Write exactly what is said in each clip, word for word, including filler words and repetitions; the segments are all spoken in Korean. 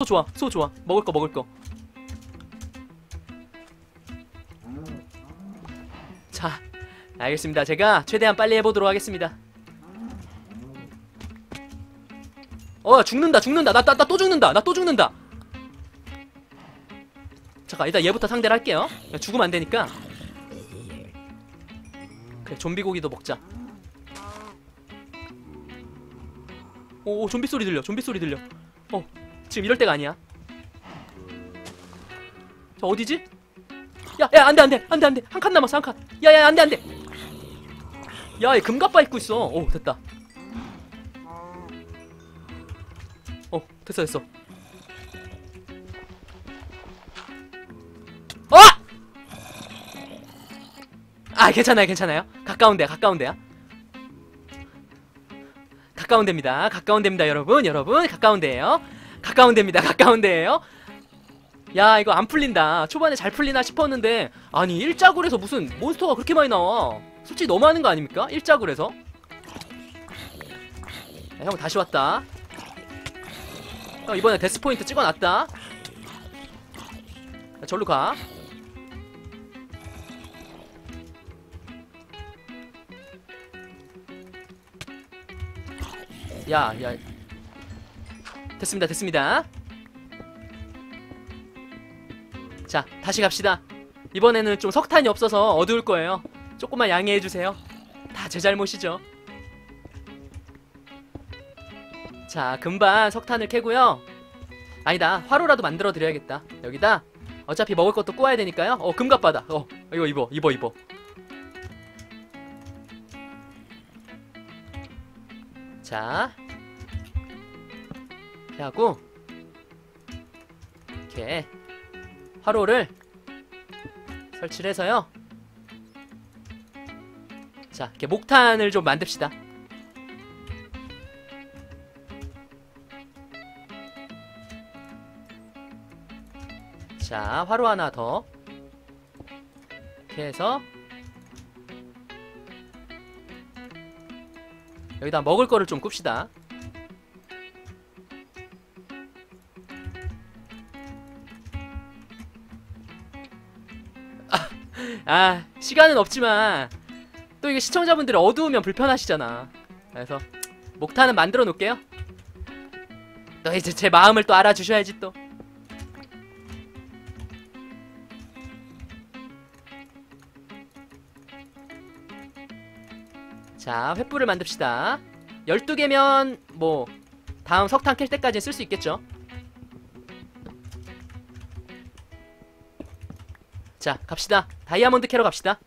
소 좋아, 소 좋아. 먹을 거, 먹을 거. 자, 알겠습니다. 제가 최대한 빨리 해보도록 하겠습니다. 어, 죽는다, 죽는다. 나, 나, 나 또 죽는다. 나 또 죽는다. 잠깐, 일단 얘부터 상대를 할게요. 죽으면 안 되니까. 그래, 좀비 고기도 먹자. 오, 오, 좀비 소리 들려. 좀비 소리 들려. 어, 지금 이럴 때가 아니야. 저 어디지? 야, 야, 안 돼, 안 돼, 안 돼, 안 돼. 한 칸 남았어, 한 칸. 야, 야, 안 돼, 안 돼. 야, 얘 금갑바 입고 있어. 오, 됐다. 어, 됐어, 됐어. 어! 아, 괜찮아요, 괜찮아요. 가까운 데야, 가까운 데야. 가까운 데입니다. 가까운 데입니다, 여러분. 여러분, 가까운 데예요. 가까운 데입니다. 가까운 데예요. 야, 이거 안 풀린다. 초반에 잘 풀리나 싶었는데, 아니 일자굴에서 무슨 몬스터가 그렇게 많이 나와. 솔직히 너무하는 거 아닙니까? 일자굴에서. 야, 형 다시 왔다. 형 이번에 데스포인트 찍어놨다. 야, 절로 가. 야, 야. 됐습니다, 됐습니다. 자, 다시 갑시다. 이번에는 좀 석탄이 없어서 어두울 거예요. 조금만 양해해주세요. 다 제 잘못이죠. 자, 금방 석탄을 캐고요. 아니다, 화로라도 만들어 드려야겠다. 여기다 어차피 먹을 것도 꼬아야 되니까요. 어, 금갑바다. 어, 이거 입어, 입어, 입어. 자, 이렇게 하고, 이렇게 화로를 설치를 해서요. 자, 이렇게 목탄을 좀 만듭시다. 자, 화로 하나 더. 이렇게 해서 여기다 먹을 거를 좀 꿉시다. 아, 시간은 없지만 또 이게 시청자분들이 어두우면 불편하시잖아. 그래서 목탄은 만들어 놓을게요. 너 이제 제 마음을 또 알아주셔야지 또. 자, 횃불을 만듭시다. 열두 개면 뭐 다음 석탄 캘 때까지 쓸 수 있겠죠. 자, 갑시다. 다이아몬드 캐러 갑시다.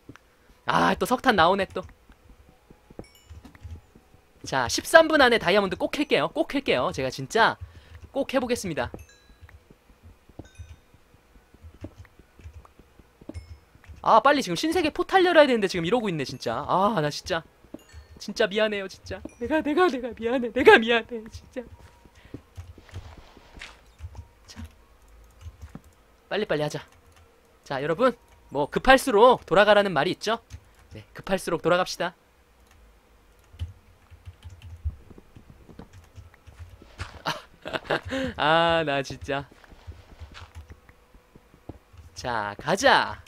아, 또 석탄 나오네 또. 자, 십삼 분 안에 다이아몬드 꼭 캘게요. 꼭 캘게요. 제가 진짜 꼭 해보겠습니다. 아, 빨리 지금 신세계 포탈 열어야 되는데 지금 이러고 있네 진짜. 아, 나 진짜 진짜 미안해요 진짜. 내가 내가 내가 미안해. 내가 미안해 진짜. 자, 빨리빨리 하자. 자, 여러분, 뭐 급할수록 돌아가라는 말이 있죠? 네, 급할수록 돌아갑시다. 아, 나 진짜. 자, 가자.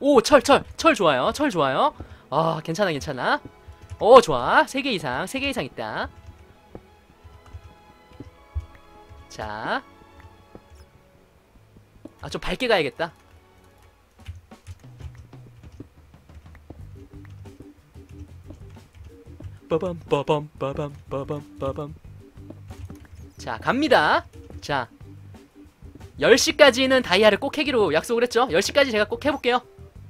오, 철, 철, 철 좋아요, 철 좋아요. 아, 괜찮아, 괜찮아. 오, 좋아. 세 개 이상, 세 개 이상 있다. 자, 아, 좀 밝게 가야겠다. 빠밤 빠밤 빠밤 빠밤 빠밤. 자, 갑니다. 자, 열 시까지는 다이아를 꼭 캐기로 약속을 했죠. 열 시까지 제가 꼭 해볼게요.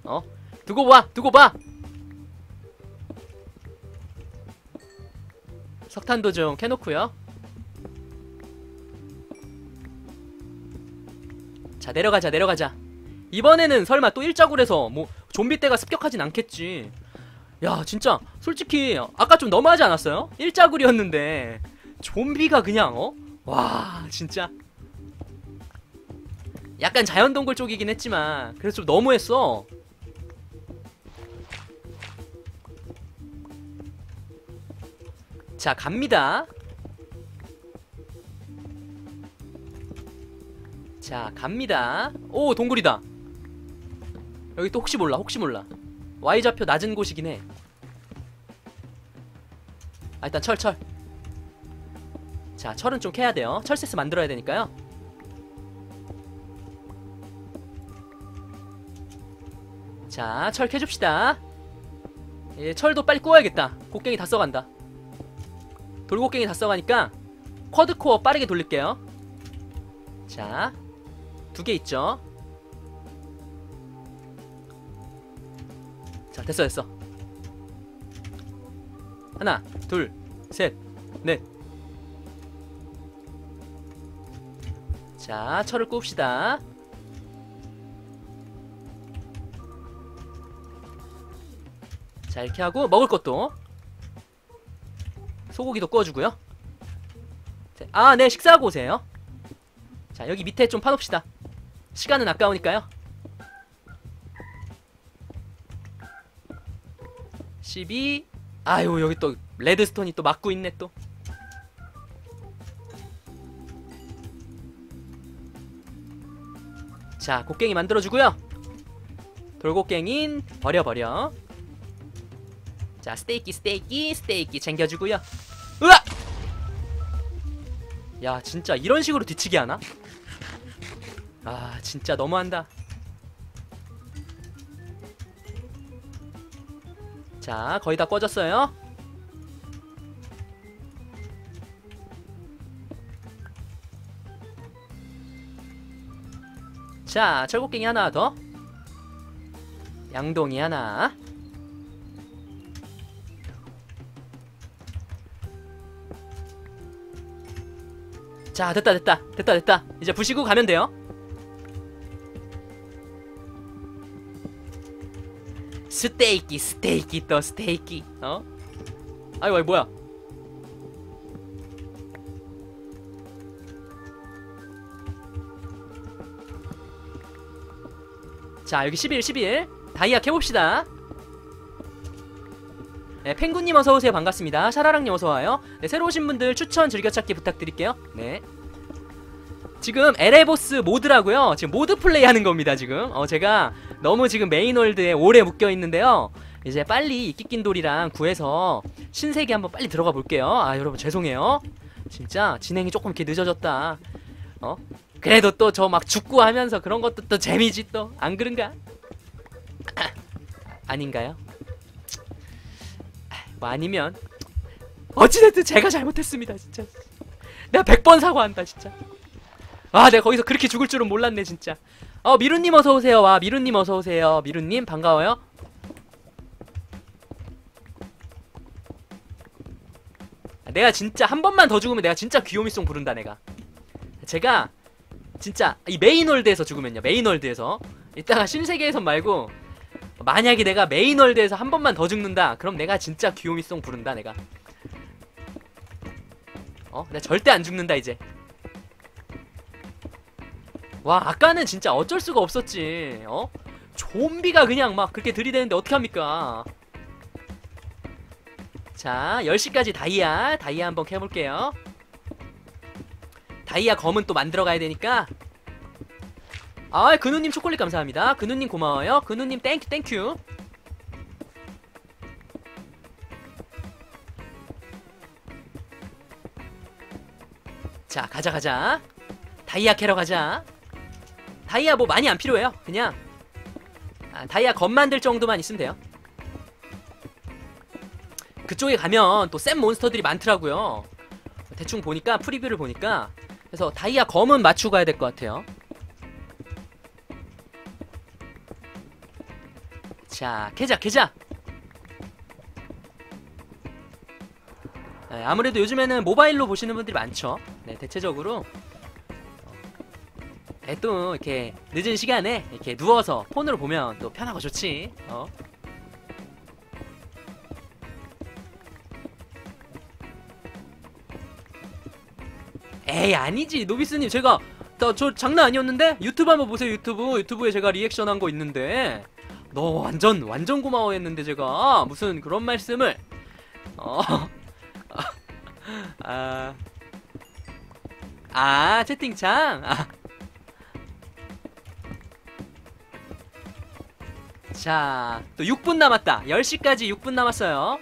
어, 두고 봐, 두고 봐. 석탄도 좀 캐놓고요. 자, 내려가자, 내려가자. 이번에는 설마 또 일자굴에서 뭐 좀비 떼가 습격하진 않겠지. 야, 진짜 솔직히 아까 좀 너무하지 않았어요? 일자굴이었는데 좀비가 그냥, 어? 와, 진짜 약간 자연동굴 쪽이긴 했지만 그래서 좀 너무했어. 자, 갑니다. 자, 갑니다. 오, 동굴이다. 여기 또 혹시 몰라, 혹시 몰라. Y좌표 낮은 곳이긴 해. 아, 일단 철, 철. 자, 철은 좀 캐야 돼요. 철세스 만들어야 되니까요. 자, 철 캐줍시다. 예, 철도 빨리 구워야겠다. 곡괭이 다 써간다. 돌곡괭이 다 써가니까 쿼드코어 빠르게 돌릴게요. 자, 두 개 있죠. 자, 됐어 됐어. 하나, 둘, 셋, 넷. 자, 철을 굽시다. 자, 이렇게 하고 먹을 것도 소고기도 구워주고요. 아, 네, 식사하고 오세요. 자, 여기 밑에 좀 파놓읍시다. 시간은 아까우니까요. 십이. 아유, 여기 또 레드스톤이 또 막고 있네 또. 자, 곡괭이 만들어주고요. 돌곡괭인 버려버려. 자, 스테이키 스테이키 스테이키 챙겨주고요. 으악! 야, 진짜 이런 식으로 뒤치기 하나? 아, 진짜 너무한다. 자, 거의 다 꺼졌어요. 자, 철곡갱이 하나 더. 양동이 하나. 자, 됐다 됐다 됐다 됐다. 이제 부시고 가면 돼요. 스테이키 스테이키 또 스테이키. 어? 아이고, 아이, 뭐야. 자, 여기 십일, 십일 다이아 캐봅시다. 네, 펭구님 어서오세요. 반갑습니다. 샤라랑님 어서와요. 네, 새로 오신 분들 추천 즐겨찾기 부탁드릴게요. 네, 지금 에레보스 모드라고요. 지금 모드 플레이 하는 겁니다 지금. 어, 제가 너무 지금 메인월드에 오래 묶여있는데요. 이제 빨리 이끼낀돌이랑 구해서 신세계 한번 빨리 들어가 볼게요. 아, 여러분 죄송해요. 진짜 진행이 조금 이렇게 늦어졌다. 어? 그래도 또 저 막 죽고 하면서 그런 것도 또 재미지 또. 안 그런가? 아닌가요? 뭐 아니면 어찌됐든 제가 잘못했습니다 진짜. 내가 백 번 사과한다 진짜. 아, 내가 거기서 그렇게 죽을 줄은 몰랐네 진짜. 어, 미루님 어서오세요. 와, 미루님 어서오세요. 미루님 반가워요. 내가 진짜 한 번만 더 죽으면 내가 진짜 귀요미송 부른다. 내가 제가 진짜 이 메인월드에서 죽으면요, 메인월드에서 이따가 신세계에선 말고 만약에 내가 메인월드에서 한 번만 더 죽는다 그럼 내가 진짜 귀요미송 부른다 내가. 어? 내가 절대 안 죽는다 이제. 와, 아까는 진짜 어쩔 수가 없었지. 어? 좀비가 그냥 막 그렇게 들이대는데 어떡합니까. 자, 열 시까지 다이아 다이아 한번 캐볼게요. 다이아 검은 또 만들어 가야 되니까. 아, 근우님 초콜릿 감사합니다. 근우님 고마워요. 근우님 땡큐 땡큐. 자, 가자 가자. 다이아 캐러 가자. 다이아 뭐 많이 안 필요해요. 그냥 아, 다이아 검 만들 정도만 있으면 돼요. 그쪽에 가면 또 센 몬스터들이 많더라고요. 대충 보니까 프리뷰를 보니까. 그래서 다이아 검은 맞추고 가야 될 것 같아요. 자, 캐자 캐자. 네, 아무래도 요즘에는 모바일로 보시는 분들이 많죠. 네, 대체적으로 네, 또 이렇게 늦은 시간에 이렇게 누워서 폰으로 보면 또 편하고 좋지. 어? 에이, 아니지 노비스님. 제가 저, 저 장난 아니었는데. 유튜브 한번 보세요. 유튜브 유튜브에 제가 리액션 한 거 있는데 너 완전 완전 고마워했는데 제가 무슨 그런 말씀을. 어. 아, 아 채팅창. 아, 자, 또 육 분 남았다. 열 시까지 육 분 남았어요.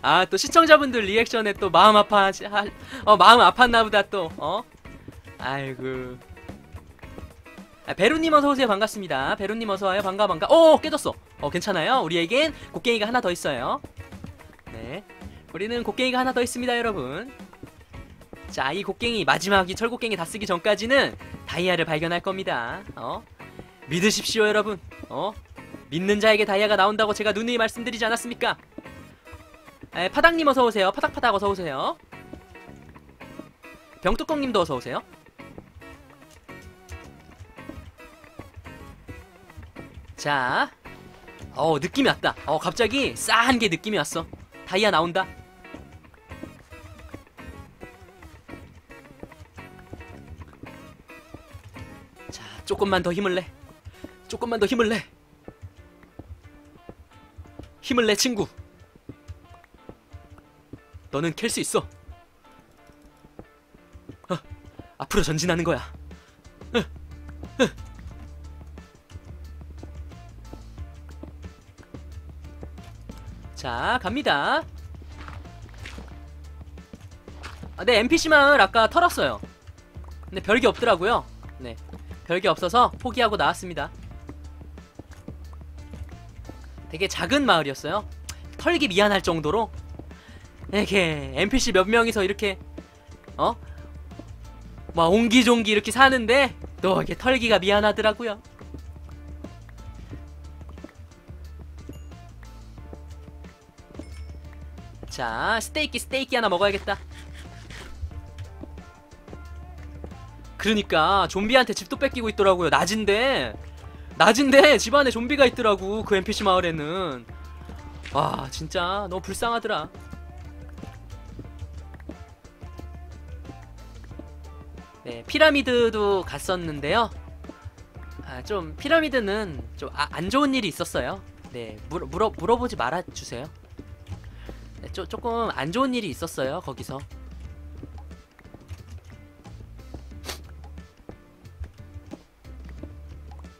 아, 또 시청자분들 리액션에 또 마음 아파, 어, 마음 아팠나보다 또, 어? 아이고. 아, 베루님 어서오세요. 반갑습니다. 베루님 어서와요. 반가, 반가. 오, 깨졌어. 어, 괜찮아요. 우리에겐 곡괭이가 하나 더 있어요. 네. 우리는 곡괭이가 하나 더 있습니다, 여러분. 자, 이 곡괭이, 마지막 이 철곡괭이 다 쓰기 전까지는 다이아를 발견할 겁니다. 어? 믿으십시오, 여러분. 어? 믿는 자에게 다이아가 나온다고 제가 누누이 말씀드리지 않았습니까? 에, 파닥님 어서오세요. 파닥파닥 어서오세요. 병뚜껑님도 어서오세요. 자, 어, 느낌이 왔다. 어, 갑자기 싸한게 느낌이 왔어. 다이아 나온다. 자, 조금만 더 힘을 내. 조금만 더 힘을 내. 힘을 내, 친구. 너는 캘 수 있어. 어, 앞으로 전진하는 거야. 어, 어. 자, 갑니다. 아, 네, 엔피씨 마을 아까 털었어요. 근데 별게 없더라고요. 네, 별게 없어서 포기하고 나왔습니다. 되게 작은 마을이었어요. 털기 미안할 정도로 이렇게 엔피씨 몇 명이서 이렇게 어? 막 옹기종기 이렇게 사는데 또 이렇게 털기가 미안하더라고요. 자, 스테이키 스테이키 하나 먹어야겠다. 그러니까 좀비한테 집도 뺏기고 있더라고요. 낮인데 낮인데 집안에 좀비가 있더라고, 그 엔피씨 마을에는. 와, 진짜 너무 불쌍하더라. 네, 피라미드도 갔었는데요. 아, 좀 피라미드는 좀 아, 안 좋은 일이 있었어요. 네, 물어, 물어, 물어보지 말아주세요. 네, 조, 조금 안 좋은 일이 있었어요, 거기서.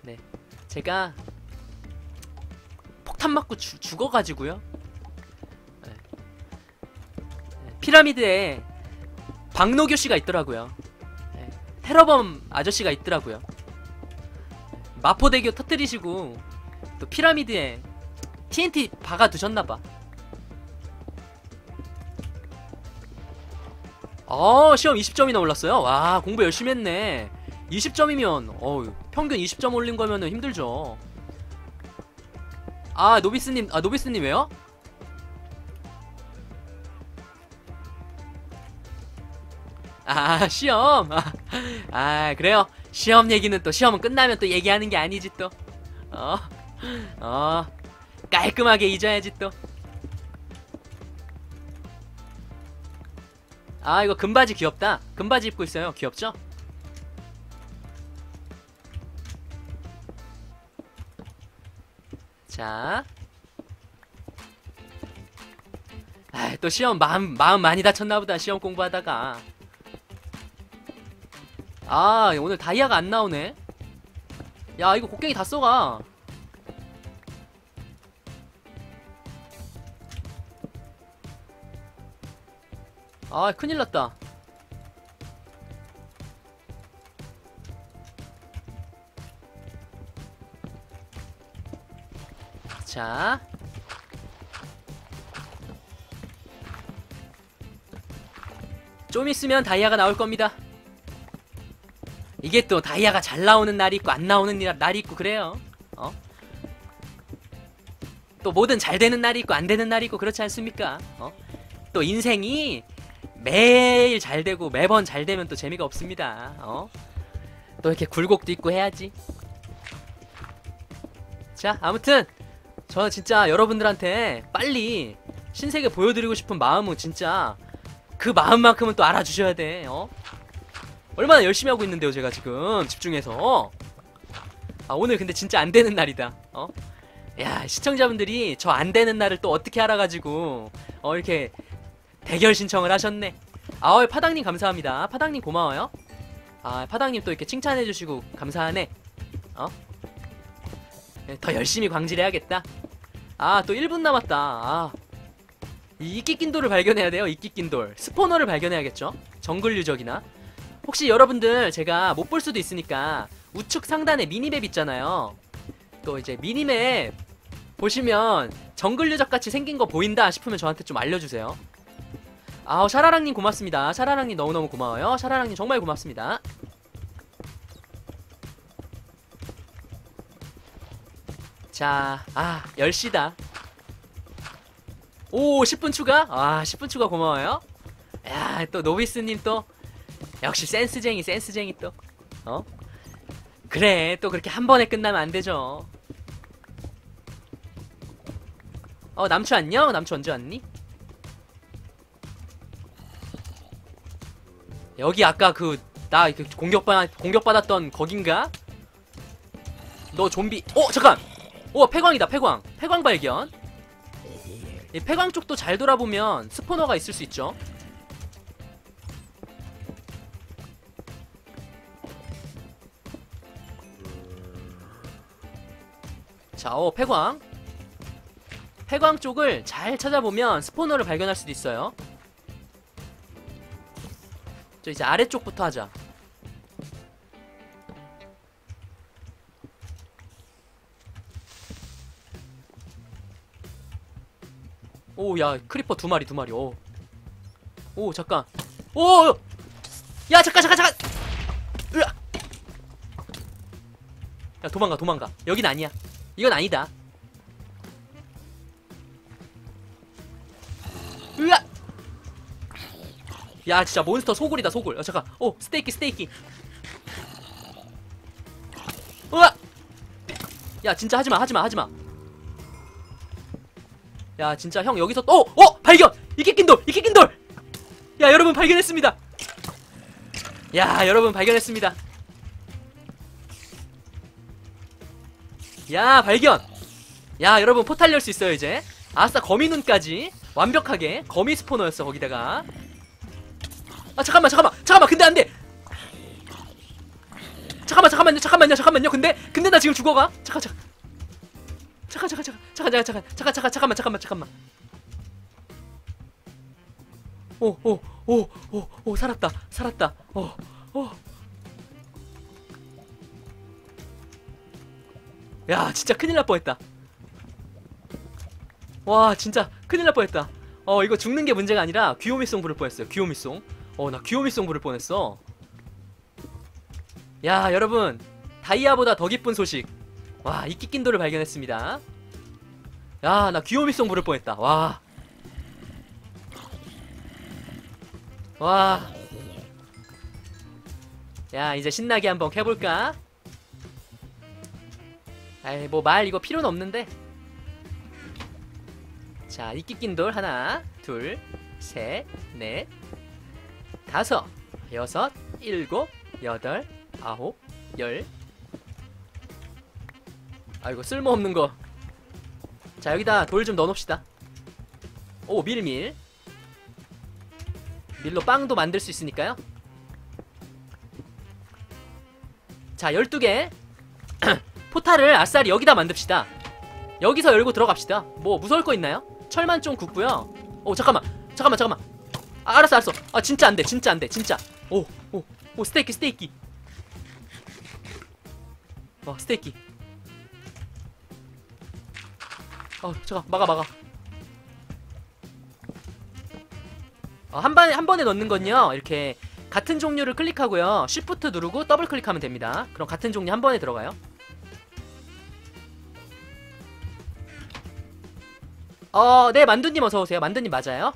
네, 제가 폭탄 맞고 주, 죽어가지고요. 네. 피라미드에 박노규 씨가 있더라고요. 테러범 아저씨가 있더라고요. 마포대교 터뜨리시고 또 피라미드에 티엔티 박아두셨나봐. 어, 시험 이십 점이나 올랐어요? 와, 공부 열심히 했네. 이십 점이면 어우, 평균 이십 점 올린거면은 힘들죠. 아, 노비스님, 아, 노비스님 왜요? 아, 시험. 아, 아, 그래요. 시험 얘기는 또 시험은 끝나면 또 얘기하는 게 아니지 또. 어, 어, 깔끔하게 잊어야지 또. 아, 이거 금바지 귀엽다. 금바지 입고 있어요. 귀엽죠? 자, 아, 또 시험 마음 마음 많이 다쳤나보다, 시험 공부하다가. 아, 오늘 다이아가 안 나오네. 야, 이거 곡괭이 다 써가. 아, 큰일 났다. 자, 좀 있으면 다이아가 나올 겁니다. 이게 또 다이아가 잘 나오는 날이 있고 안 나오는 날이 있고 그래요. 어? 또 뭐든 잘 되는 날이 있고 안 되는 날이 있고 그렇지 않습니까? 어? 또 인생이 매일 잘 되고 매번 잘 되면 또 재미가 없습니다. 어? 또 이렇게 굴곡도 있고 해야지. 자, 아무튼 저는 진짜 여러분들한테 빨리 신세계 보여드리고 싶은 마음은 진짜 그 마음만큼은 또 알아주셔야 돼. 어? 얼마나 열심히 하고 있는데요, 제가 지금 집중해서. 아, 오늘 근데 진짜 안 되는 날이다. 어? 야, 시청자분들이 저 안 되는 날을 또 어떻게 알아가지고 어, 이렇게 대결 신청을 하셨네. 아월 파당님 감사합니다. 파당님 고마워요. 아 파당님 또 이렇게 칭찬해주시고 감사하네. 어? 더 열심히 광질해야겠다. 아 또 일 분 남았다. 아 이 이끼낀돌을 발견해야 돼요. 이끼낀돌 스포너를 발견해야겠죠. 정글 유적이나 혹시 여러분들 제가 못 볼 수도 있으니까 우측 상단에 미니맵 있잖아요. 또 이제 미니맵 보시면 정글 유적같이 생긴 거 보인다 싶으면 저한테 좀 알려주세요. 아우 샤라랑님 고맙습니다. 샤라랑님 너무너무 고마워요. 샤라랑님 정말 고맙습니다. 자, 아 열 시다. 오 십 분 추가? 아 십 분 추가 고마워요. 야 또 노비스님 또 역시 센스쟁이 센스쟁이 또 어? 그래 또 그렇게 한 번에 끝나면 안 되죠. 어 남추 안녕? 남추 언제 왔니? 여기 아까 그 나 공격받, 공격받았던 거긴가? 너 좀비 어 잠깐! 오 폐광이다. 폐광 폐광 발견. 이 폐광 쪽도 잘 돌아보면 스포너가 있을 수 있죠. 자 어 폐광 폐광 쪽을 잘 찾아보면 스포너를 발견할 수도 있어요. 저 이제 아래쪽부터 하자. 오, 야, 크리퍼 두 마리, 두 마리, 오. 오, 잠깐. 오! 야, 잠깐, 잠깐, 잠깐! 으아! 야, 도망가, 도망가. 여긴 아니야. 이건 아니다. 으아! 야 진짜 몬스터 소굴이다 소굴. 어 잠깐 오 스테이키 스테이키. 우와 야 진짜 하지마 하지마 하지마. 야 진짜 형 여기서 또 어! 어! 발견! 이끼낀돌 이끼낀돌. 야 여러분 발견했습니다. 야 여러분 발견했습니다. 야 발견. 야 여러분 포탈 열 수 있어요 이제. 아싸 거미눈까지 완벽하게. 거미 스포너였어 거기다가. 아 잠깐만 잠깐만 잠깐만 근데 안돼. 잠깐만 잠깐만요 잠깐만요 잠깐만요 근데 근데 나 지금 죽어가. 잠깐 잠깐 잠깐 잠깐 잠깐 잠깐 잠깐 잠깐 잠깐 잠깐만 잠깐만 잠깐만. 오 오 오 오 오 살았다 살았다. 오 오 야 진짜 큰일 날 뻔했다. 와 진짜 큰일 날 뻔했다. 어 이거 죽는 게 문제가 아니라 귀요미송 부를 뻔했어요. 귀요미송. 어 나 귀요미송 부를 뻔했어. 야 여러분 다이아보다 더 기쁜 소식. 와 이끼낀돌을 발견했습니다. 야 나 귀요미송 부를 뻔했다. 와 와 야 이제 신나게 한번 해볼까. 아이 뭐 말 이거 필요는 없는데. 자 이끼낀돌 하나 둘 셋 넷 다섯, 여섯, 일곱, 여덟, 아홉, 열. 아이고 쓸모없는 거. 자 여기다 돌 좀 넣어놓읍시다. 오 밀밀. 밀로 빵도 만들 수 있으니까요. 자 열두 개. 포탈을 아싸리 여기다 만듭시다. 여기서 열고 들어갑시다. 뭐 무서울 거 있나요? 철만 좀 굽고요. 오 잠깐만 잠깐만 잠깐만. 아, 알았어 알았어. 아 진짜 안돼 진짜 안돼 진짜. 오오오 오, 오, 스테이키 스테이키. 와 스테이키. 아 잠깐 막아 막아. 아, 한 번에 한 번에 넣는 건요 이렇게 같은 종류를 클릭하고요 쉬프트 누르고 더블 클릭하면 됩니다. 그럼 같은 종류 한 번에 들어가요. 어 네 만두님 어서 오세요. 만두님 맞아요.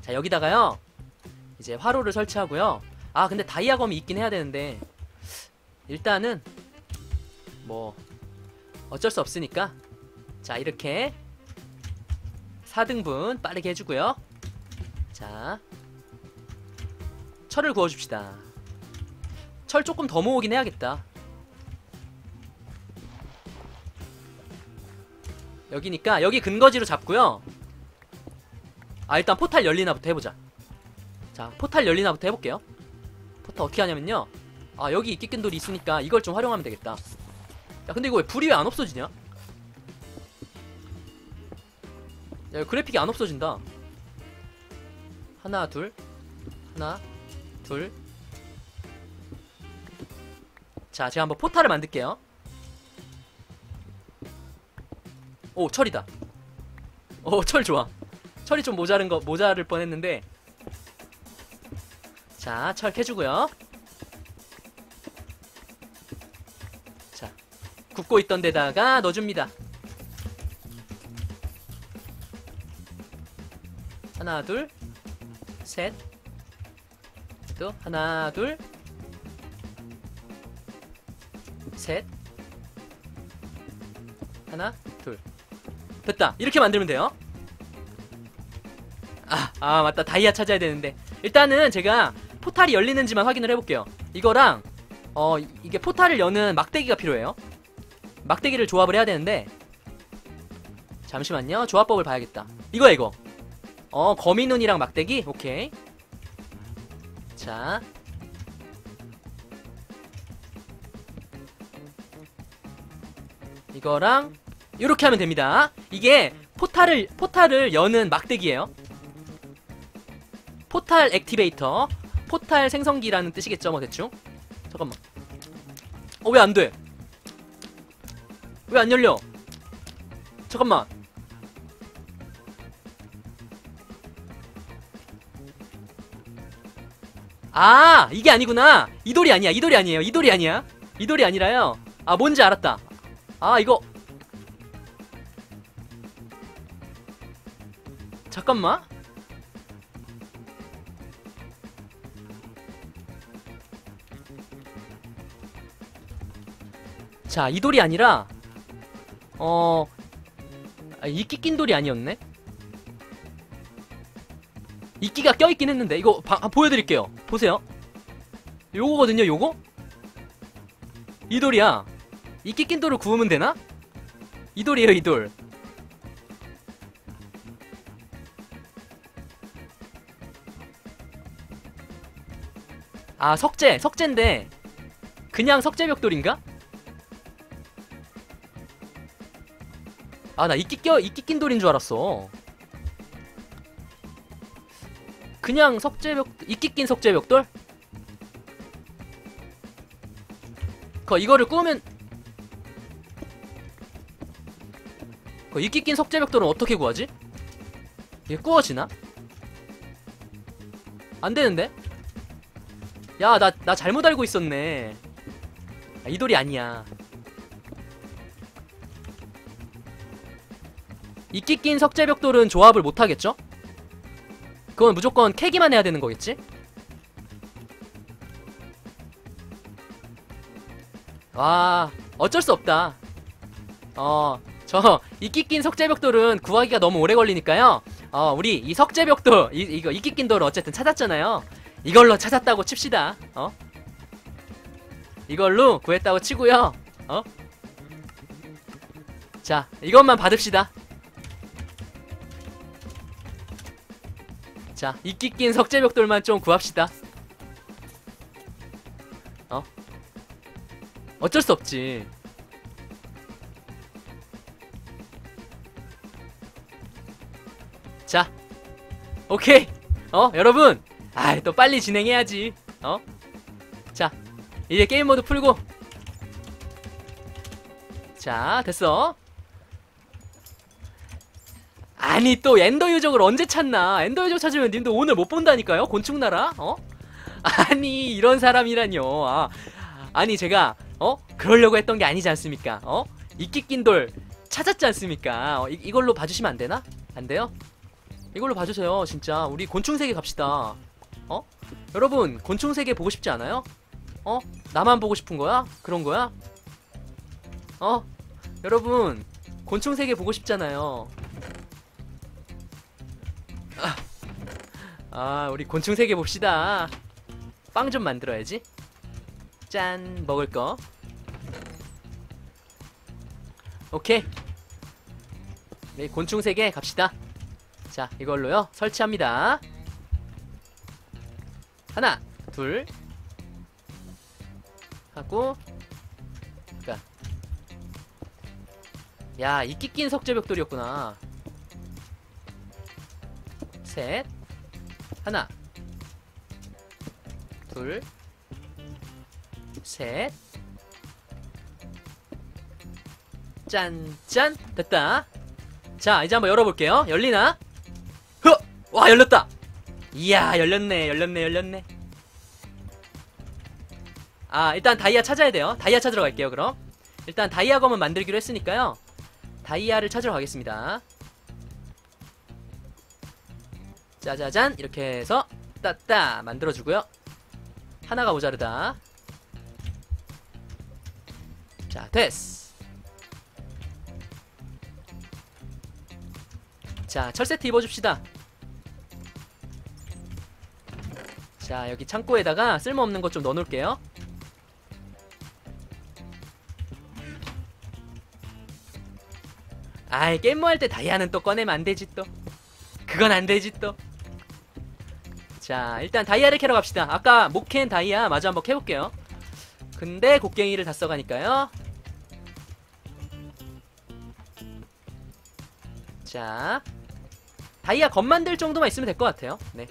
자 여기다가요 이제 화로를 설치하고요. 아 근데 다이아검이 있긴 해야 되는데 일단은 뭐 어쩔 수 없으니까. 자 이렇게 사 등분 빠르게 해주고요. 자 철을 구워줍시다. 철 조금 더 모으긴 해야겠다. 여기니까 여기 근거지로 잡고요. 아 일단 포탈 열리나부터 해보자. 자 포탈 열리나부터 해볼게요. 포탈 어떻게 하냐면요, 아 여기 이끼끈 돌이 있으니까 이걸 좀 활용하면 되겠다. 야 근데 이거 왜 불이 왜 안 없어지냐? 야 그래픽이 안 없어진다. 하나 둘 하나 둘. 자 제가 한번 포탈을 만들게요. 오 철이다. 오 철 좋아. 철이 좀 모자른 거, 모자랄 뻔했는데. 자 철 캐주고요. 자 굽고 있던 데다가 넣어줍니다. 하나 둘 셋. 또 하나 둘 셋. 하나 둘. 됐다. 이렇게 만들면 돼요. 아, 아 맞다. 다이아 찾아야 되는데 일단은 제가 포탈이 열리는지만 확인을 해볼게요. 이거랑 어 이게 포탈을 여는 막대기가 필요해요. 막대기를 조합을 해야 되는데 잠시만요. 조합법을 봐야겠다. 이거야 이거. 어 거미눈이랑 막대기? 오케이. 자 이거랑 요렇게 하면 됩니다. 이게 포탈을 포탈을 여는 막대기예요. 포탈 액티베이터, 포탈 생성기라는 뜻이겠죠 뭐 대충. 잠깐만, 어 왜 안돼? 왜 안 열려? 잠깐만. 아 이게 아니구나. 이 돌이 아니야. 이 돌이 아니에요. 이 돌이 아니야. 이 돌이 아니라요. 아 뭔지 알았다. 아 이거 잠깐만. 자 이 돌이 아니라 어... 아, 이끼 낀 돌이 아니었네? 이끼가 껴있긴 했는데 이거 바, 아, 보여드릴게요. 보세요. 요거거든요 요거? 이 돌이야. 이끼 낀 돌을 구우면 되나? 이 돌이에요 이 돌. 아 석재! 석재인데 그냥 석재벽돌인가? 아 나 이끼 껴 이끼 낀 돌인 줄 알았어. 그냥 석재벽 이끼 낀 석재벽돌? 그 이거를 꾸면 그 이끼 낀 석재벽돌은 어떻게 구하지? 이게 구워지나? 안 되는데? 야 나 나 잘못 알고 있었네. 아, 이 돌이 아니야. 이끼 낀 석재벽돌은 조합을 못하겠죠? 그건 무조건 캐기만 해야 되는 거겠지? 와 어쩔 수 없다. 어 저 이끼 낀 석재벽돌은 구하기가 너무 오래 걸리니까요. 어 우리 이 석재벽돌 이, 이거 이끼 낀 돌을 어쨌든 찾았잖아요. 이걸로 찾았다고 칩시다. 어? 이걸로 구했다고 치고요. 어? 자 이것만 받읍시다. 자, 이끼 낀 석재벽돌만 좀 구합시다. 어? 어쩔 수 없지. 자, 오케이. 어, 여러분. 아이, 또 빨리 진행해야지. 어? 자, 이제 게임 모드 풀고. 자, 됐어. 아니 또 엔더 유적을 언제 찾나. 엔더 유적 찾으면 님도 오늘 못 본다니까요. 곤충나라. 어? 아니 이런 사람이라뇨. 아, 아니 제가 어? 그러려고 했던 게 아니지 않습니까. 어? 이끼 낀 돌 찾았지 않습니까. 어, 이, 이걸로 봐주시면 안 되나? 안 돼요? 이걸로 봐주세요. 진짜 우리 곤충 세계 갑시다. 어? 여러분 곤충 세계 보고 싶지 않아요? 어? 나만 보고 싶은 거야? 그런 거야? 어? 여러분 곤충 세계 보고 싶잖아요. 아 우리 곤충 세계 봅시다. 빵 좀 만들어야지. 짠 먹을 거. 오케이. 네 곤충 세계 갑시다. 자, 이걸로요 설치합니다. 하나, 둘 하고, 그니까 야, 이 끼낀 석재벽돌이었구나. 셋, 하나, 둘, 셋, 짠, 짠, 됐다. 자, 이제 한번 열어볼게요. 열리나? 허! 와, 열렸다! 이야, 열렸네, 열렸네, 열렸네. 아, 일단 다이아 찾아야 돼요. 다이아 찾으러 갈게요, 그럼. 일단 다이아 검은 만들기로 했으니까요. 다이아를 찾으러 가겠습니다. 짜자잔! 이렇게 해서 따따 만들어주고요. 하나가 모자르다. 자, 됐어. 자, 철세트 입어줍시다. 자, 여기 창고에다가 쓸모없는 것 좀 넣어놓을게요. 아이, 게임모 할 때 다이아는 또 꺼내면 안되지 또. 그건 안되지 또. 자, 일단 다이아를 캐러 갑시다. 아까 못 캔 다이아 마저 한번 캐볼게요. 근데 곡괭이를 다 써가니까요. 자, 다이아 검 만들 정도만 있으면 될 것 같아요. 네,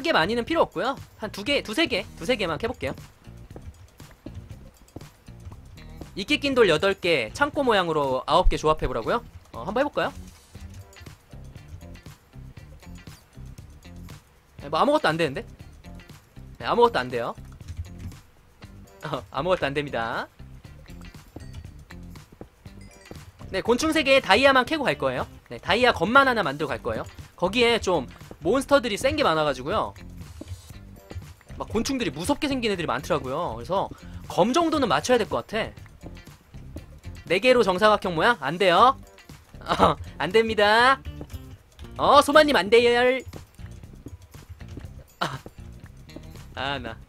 크게 많이는 필요 없고요. 한 두 개, 두세 개, 두세 개만 캐볼게요. 이끼 낀 돌 여덟 개, 창고 모양으로 아홉 개 조합해보라고요? 어, 한번 해볼까요? 뭐 아무것도 안되는데? 네, 아무것도 안돼요. 어, 아무것도 안됩니다. 네, 곤충 세 개에 다이아만 캐고 갈거예요. 네, 다이아 겉만 하나 만들고 갈거예요. 거기에 좀 몬스터들이 센게 많아가지고요, 막 곤충들이 무섭게 생긴 애들이 많더라고요. 그래서 검 정도는 맞춰야 될것 같아. 네 개로 정사각형 모양? 안돼요. 어, 안됩니다. 어, 소마님 안돼요. 아, 나